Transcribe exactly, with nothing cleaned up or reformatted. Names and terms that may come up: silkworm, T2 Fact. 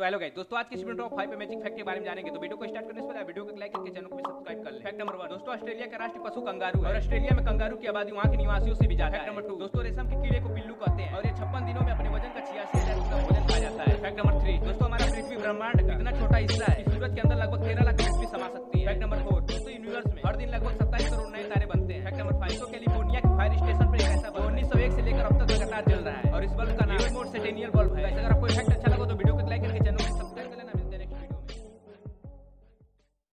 तो hello guys दोस्तों, आज के वीडियो टॉप फाइव पे मैजिक फैक्ट के बारे में जानेंगे। तो वीडियो को स्टार्ट करने से पहले वीडियो को लाइक करके चैनल को भी सब्सक्राइब कर लें। फैक्ट नंबर वन दोस्तों, ऑस्ट्रेलिया का राष्ट्रीय पशु कंगारू है और ऑस्ट्रेलिया में कंगारू की आबादी वहाँ के निवासियों से भी ज्यादा है। फैक्ट नंबर टू दोस्तों, रेशम के कीड़े को पिल्लू कहते हैं और ये छप्पन दिनों में अपने वजन का छियासी हजार का वजन पा जाता है। फैक्ट नंबर थ्री दोस्तों, हमारा पृथ्वी ब्रह्मांड का इतना छोटा हिस्सा